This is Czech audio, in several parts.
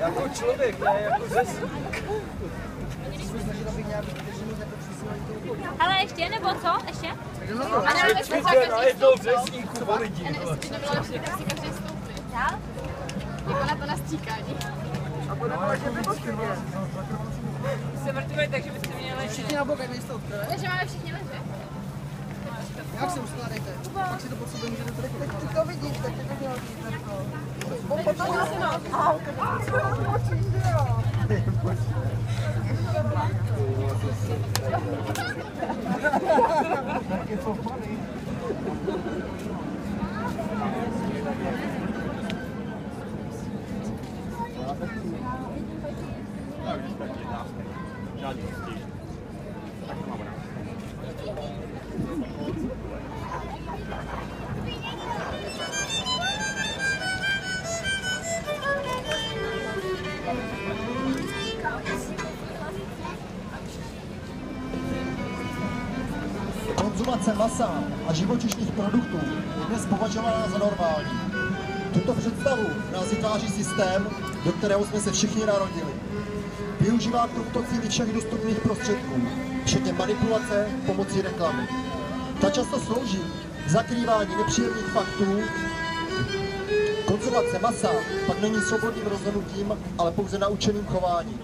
Jako člověk, ne? Jako zes. Ale ještě, nebo co? Ještě? Ano, ještě na jednou řezníku o lidí. Ano, ještě by nebylo lepší, tak si každý stoupil. Dál? Jako na to na stříkání. A bude to také vypočkovat. Jste mrtvojí, takže byste měli ležet. Všichni na bok, jak nejstoupte, ne? Takže máme všichni ležet. Jak se uskladejte? Pak si to pod sobě můžete to rychle. Ty to vidíš, tak ty to dělá víc. It's so funny. Konzumace masa a živočišných produktů je dnes považovaná za normální. Tuto představu nás vytváří systém, do kterého jsme se všichni narodili. Využívá k tomuto cíli všech dostupných prostředků, včetně manipulace pomocí reklamy. Ta často slouží k zakrývání nepříjemných faktů. Konzumace masa pak není svobodným rozhodnutím, ale pouze naučeným chováním.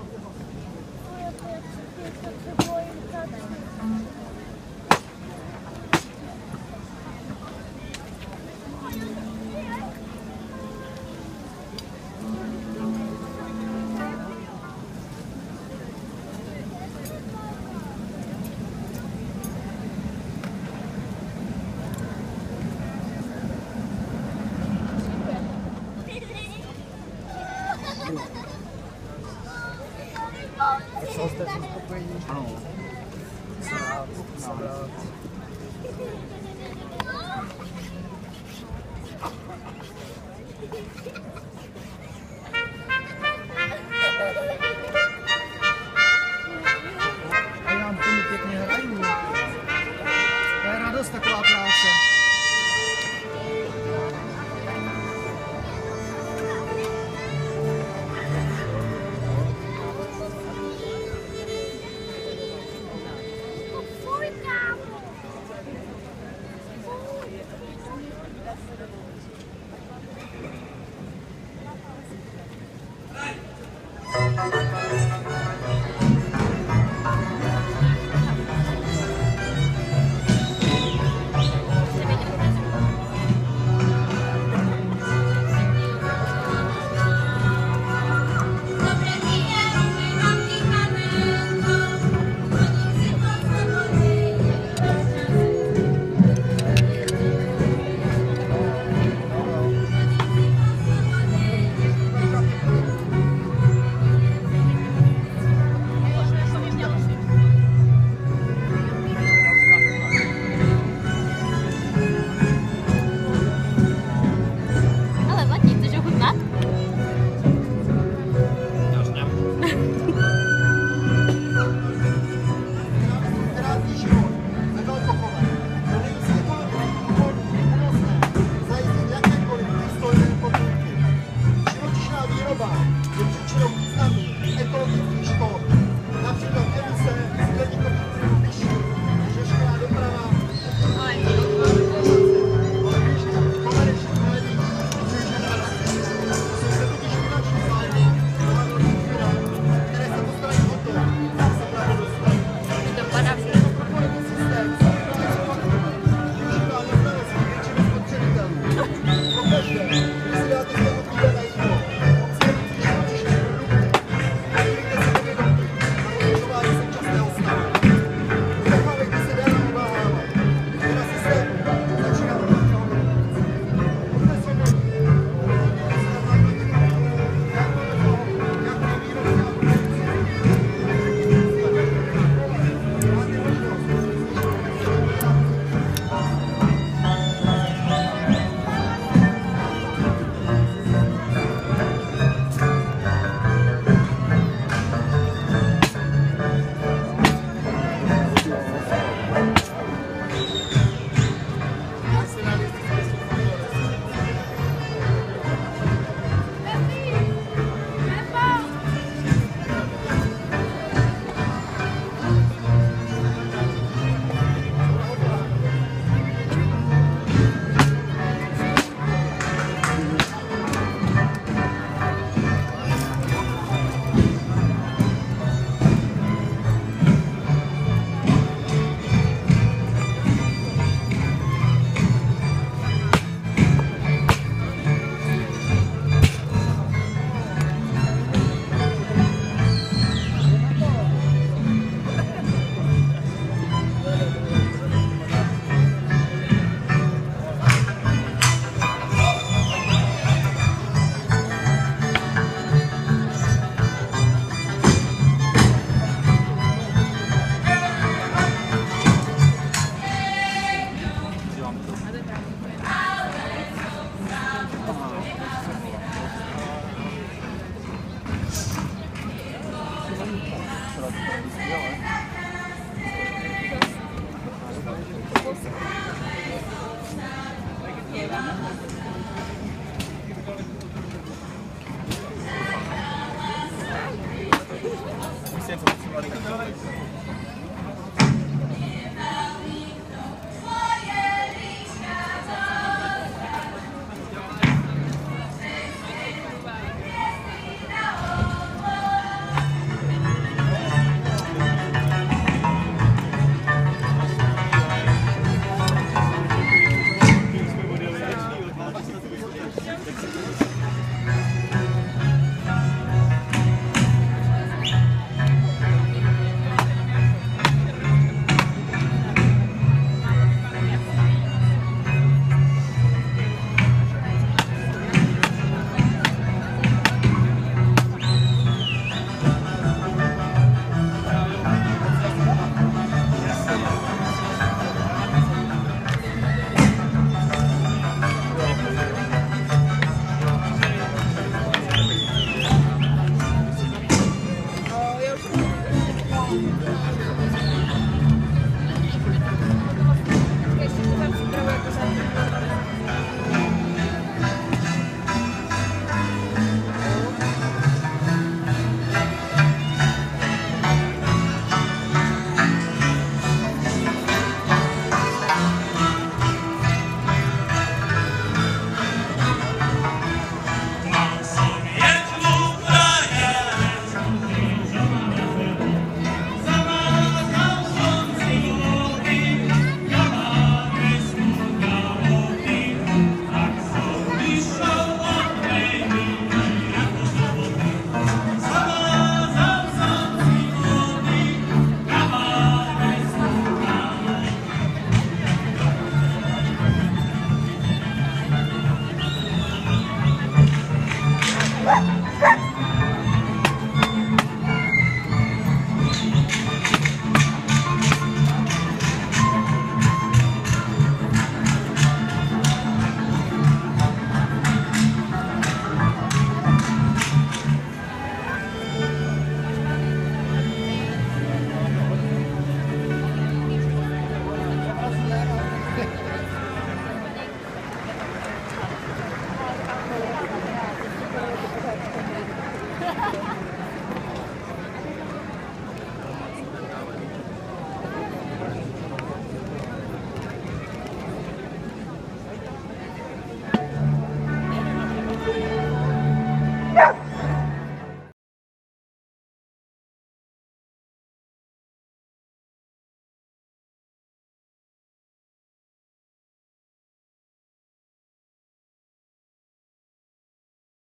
Je příčinou významných ekologických škod, například emise skleníkových plynů.